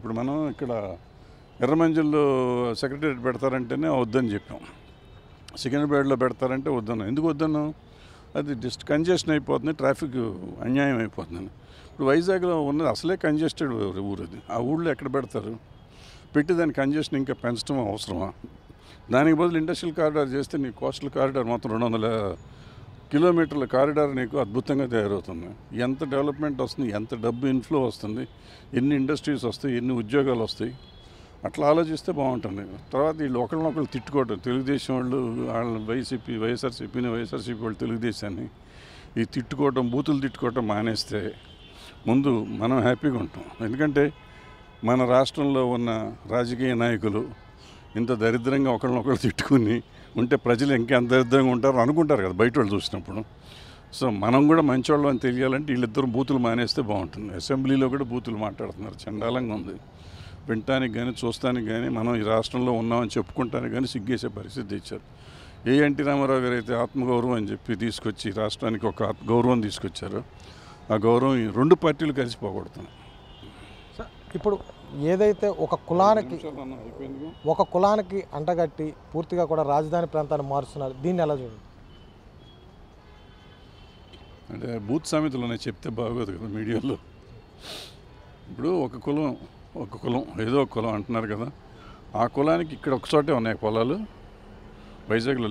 ఇప్పుడు మనం ఇక్కడ ఎర్రమంజల్లో సెక్రటరీట్ పెడతారంటేనే వద్దని చెప్పాం. సికింద్రాబాద్లో పెడతారంటే వద్దన్నాం. ఎందుకు వద్దన్నాం? అది జస్ట్ కంజెషన్ అయిపోతుంది, ట్రాఫిక్ అన్యాయం అయిపోతుందని. ఇప్పుడు వైజాగ్లో ఉన్నది అసలే కంజెస్టెడ్ ఊరు, అది ఆ ఊళ్ళో ఎక్కడ పెడతారు? పెట్టి దాని కంజెషన్ ఇంకా పెంచడం అవసరమా? దానికి బదులు ఇండస్ట్రియల్ కారిడార్ చేస్తే నీ కోస్టల్ కారిడార్ మొత్తం 200 కిలోమీటర్ల కారిడార్ నీకు అద్భుతంగా తయారవుతుంది. ఎంత డెవలప్మెంట్ వస్తుంది, ఎంత డబ్బు ఇన్ఫ్లో వస్తుంది, ఎన్ని ఇండస్ట్రీస్ వస్తాయి, ఎన్ని ఉద్యోగాలు వస్తాయి, అట్లా ఆలోచిస్తే బాగుంటుంది. తర్వాత వీళ్ళు ఒకరినొకరు తిట్టుకోవటం, తెలుగుదేశం వాళ్ళు వైఎస్ఆర్సీపీని వాళ్ళు తెలుగుదేశాన్ని ఈ తిట్టుకోవటం, బూతులు తిట్టుకోవటం మానేస్తే ముందు మనం హ్యాపీగా ఉంటాం. ఎందుకంటే మన రాష్ట్రంలో ఉన్న రాజకీయ నాయకులు ఇంత దరిద్రంగా ఒకరినొకరు తిట్టుకుని ఉంటే ప్రజలు ఇంకెంత దరిద్రంగా ఉంటారు అనుకుంటారు కదా బయట వాళ్ళు చూసినప్పుడు. సో మనం కూడా మంచివాళ్ళు అని తెలియాలంటే వీళ్ళిద్దరు బూతులు మానేస్తే బాగుంటుంది. అసెంబ్లీలో కూడా బూతులు మాట్లాడుతున్నారు, చండాలంగా ఉంది. వినటానికి కానీ చూస్తానికి కానీ మనం ఈ రాష్ట్రంలో ఉన్నామని చెప్పుకుంటానికి కానీ సిగ్గేసే పరిస్థితి ఇచ్చారు. ఏఎన్టీ రామారావు గారు అయితే ఆత్మగౌరవం అని చెప్పి తీసుకొచ్చి రాష్ట్రానికి ఒక గౌరవం తీసుకొచ్చారు. ఆ గౌరవం ఈ రెండు పార్టీలు కలిసిపోగొడుతున్నాయి. ఇప్పుడు ఏదైతే ఒక కులానికి అంటగట్టి పూర్తిగా కూడా రాజధాని ప్రాంతాన్ని మారుస్తున్నారు, దీన్ని ఎలా చూడండి? అంటే బూత్ సామెతలోనే చెప్తే బాగోదు కదా మీడియాలో. ఇప్పుడు ఒక కులం ఏదో ఒక కులం అంటున్నారు కదా, ఆ కులానికి ఇక్కడ ఒకచోటే ఉన్నాయి పొలాలు, వైజాగ్లో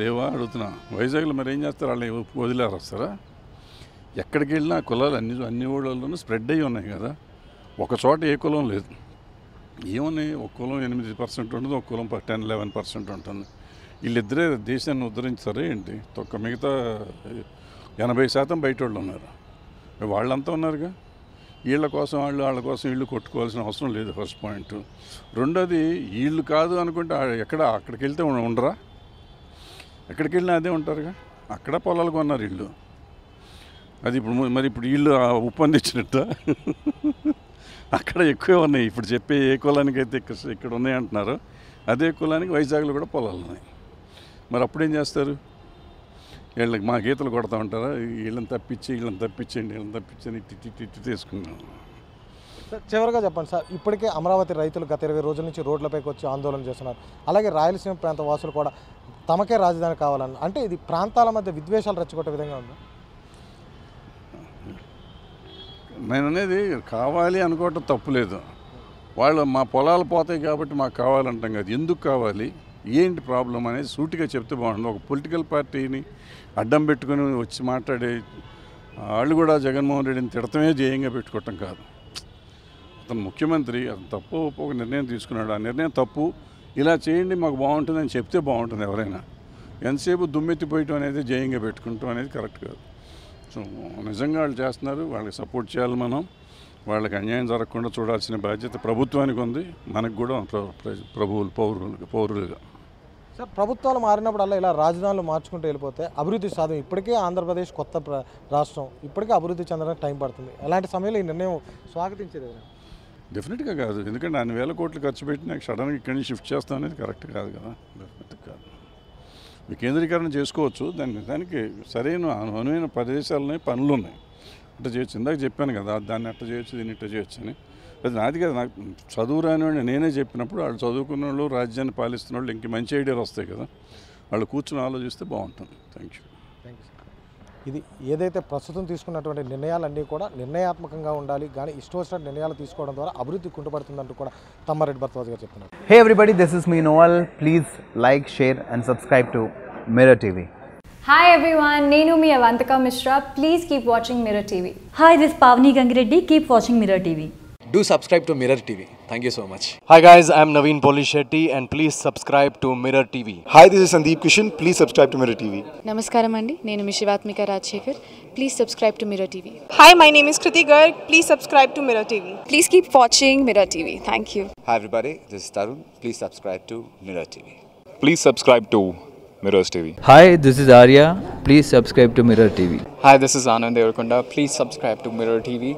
లేవా అడుగుతున్నా. వైజాగ్లో మరి ఏం చేస్తారు? వాళ్ళని వదిలేస్తారా? ఎక్కడికి వెళ్ళినా ఆ కులాలు అన్ని ఊళ్ళలోనూ స్ప్రెడ్ అయ్యి ఉన్నాయి కదా, ఒకచోట ఏ కులం లేదు. ఏమున్నాయి? ఒక కులం 8% ఉంటుంది, ఒక కులం 10-11% ఉంటుంది. వీళ్ళిద్దరే దేశాన్ని ఉద్ధరించారు ఏంటి? ఒక్క మిగతా 80% బయట వాళ్ళు ఉన్నారు, వాళ్ళంతా ఉన్నారుగా. వీళ్ళ కోసం వాళ్ళ కోసం వీళ్ళు కొట్టుకోవాల్సిన అవసరం లేదు, ఫస్ట్ పాయింట్. రెండోది, వీళ్ళు కాదు అనుకుంటే అక్కడికి వెళ్తే ఉండరా? ఎక్కడికి వెళ్ళినా అదే ఉంటారుగా, అక్కడ పొలాలు కొన్నారు వీళ్ళు. అది ఇప్పుడు మరి ఇప్పుడు వీళ్ళు ఉప్పందించినట్ట అక్కడ ఎక్కువే ఉన్నాయి. ఇప్పుడు చెప్పే ఏ కులానికి అయితే ఇక్కడ ఉన్నాయి అంటున్నారో అదే కులానికి వైజాగ్లో కూడా పొలాలు ఉన్నాయి. మరి అప్పుడేం చేస్తారు? వీళ్ళకి మా గీతలు కొడతా ఉంటారా? వీళ్ళని తప్పించండి తిట్టి తీసుకున్నాం. చివరిగా చెప్పండి సార్, ఇప్పటికే అమరావతి రైతులు గత 20 రోజుల నుంచి రోడ్లపైకి వచ్చి ఆందోళన చేస్తున్నారు. అలాగే రాయలసీమ ప్రాంత వాసులు కూడా తమకే రాజధాని కావాలన్న, అంటే ఇది ప్రాంతాల మధ్య విద్వేషాలు రెచ్చగొట్టే విధంగా ఉంది. నేను అనేది కావాలి అనుకోవటం తప్పులేదు, వాళ్ళు మా పొలాలు పోతాయి కాబట్టి మాకు కావాలంటాం కదా, ఎందుకు కావాలి, ఏంటి ప్రాబ్లం అనేది సూటిగా చెప్తే బాగుంటుంది. ఒక పొలిటికల్ పార్టీని అడ్డం పెట్టుకుని వచ్చి మాట్లాడే వాళ్ళు కూడా జగన్మోహన్ రెడ్డిని తిడతమే ధ్యేయంగా పెట్టుకోవటం కాదు. అతను ముఖ్యమంత్రి, అతను తప్పు ఒక నిర్ణయం తీసుకున్నాడు, ఆ నిర్ణయం తప్పు, ఇలా చేయండి మాకు బాగుంటుంది అని చెప్తే బాగుంటుంది. ఎవరైనా ఎంతసేపు దుమ్మెత్తిపోయటం అనేది ధ్యేయంగా పెట్టుకుంటాం అనేది కరెక్ట్ కాదు. సో నిజంగా వాళ్ళు చేస్తున్నారు, వాళ్ళకి సపోర్ట్ చేయాలి మనం, వాళ్ళకి అన్యాయం జరగకుండా చూడాల్సిన బాధ్యత ప్రభుత్వానికి ఉంది, మనకు కూడా పౌరులుగా. సార్, ప్రభుత్వాలు మారినప్పుడల్లా ఇలా రాజధానులు మార్చుకుంటూ వెళ్ళిపోతే అభివృద్ధి సాధం. ఇప్పటికే ఆంధ్రప్రదేశ్ కొత్త రాష్ట్రం, ఇప్పటికే అభివృద్ధి చెందడానికి టైం పడుతుంది. అలాంటి సమయంలో ఈ నిర్ణయం స్వాగతించేది డెఫినెట్గా కాదు, ఎందుకంటే 4000 కోట్లు ఖర్చు పెట్టినా సడన్గా ఇక్కడి నుంచి షిఫ్ట్ చేస్తాం అనేది కరెక్ట్ కాదు కదా, డెఫినెట్ కాదు. వికేంద్రీకరణ చేసుకోవచ్చు, దానికి సరైన అనువైన ప్రదేశాలని పనులు ఉన్నాయి, అట్ట చేయొచ్చు. ఇందాక చెప్పాను కదా, దాన్ని అట్ట చేయొచ్చు, దీన్ని ఇట్ట చేయొచ్చు అని. అది నాది కదా, నాకు చదువు రానివాడిని నేనే చెప్పినప్పుడు వాళ్ళు చదువుకున్న వాళ్ళు, రాజ్యాన్ని పాలిస్తున్న వాళ్ళు ఇంక మంచి ఐడియాలు వస్తాయి కదా, వాళ్ళు కూర్చొని ఆలోచిస్తే బాగుంటుంది. Thank you. ఇది ఏదైతే ప్రస్తుతం తీసుకున్నటువంటి నిర్ణయాలన్నీ కూడా నిర్ణయాత్మకంగా ఉండాలి, కానీ ఇష్టోష్ట నిర్ణయాలు తీసుకోవడం ద్వారా అభివృద్ధి కుంటుపడుతుందంటూ కూడా తమ్మారెడ్డి భరద్వాజ్ గారు చెప్తున్నారు. Hey everybody, this is me novel. Please like, share and subscribe to mirror TV. Hi everyone, Nenumi Avantika Mishra. Please keep watching Mirror TV. Hi, this is Pavani Gangadde. Keep watching Mirror TV. Do subscribe to Mirror TV. Thank you so much. Hi guys, I am Naveen Polisetty and please subscribe to Mirror TV. Hi, this is Sandeep Kishan. Please subscribe to Mirror TV. Namaskaram andi. Nenu Mirror Avantika Rajshekhar. Please subscribe to Mirror TV. Hi, my name is Kritigar. Please subscribe to Mirror TV. Please keep watching Mirror TV. Thank you. Hi everybody, this is Tarun. Please subscribe to Mirror TV. Please subscribe to Mirror TV. Hi, this is Arya. Please subscribe to Mirror TV. Hi, this is Anand Devarkunda. Please subscribe to Mirror TV.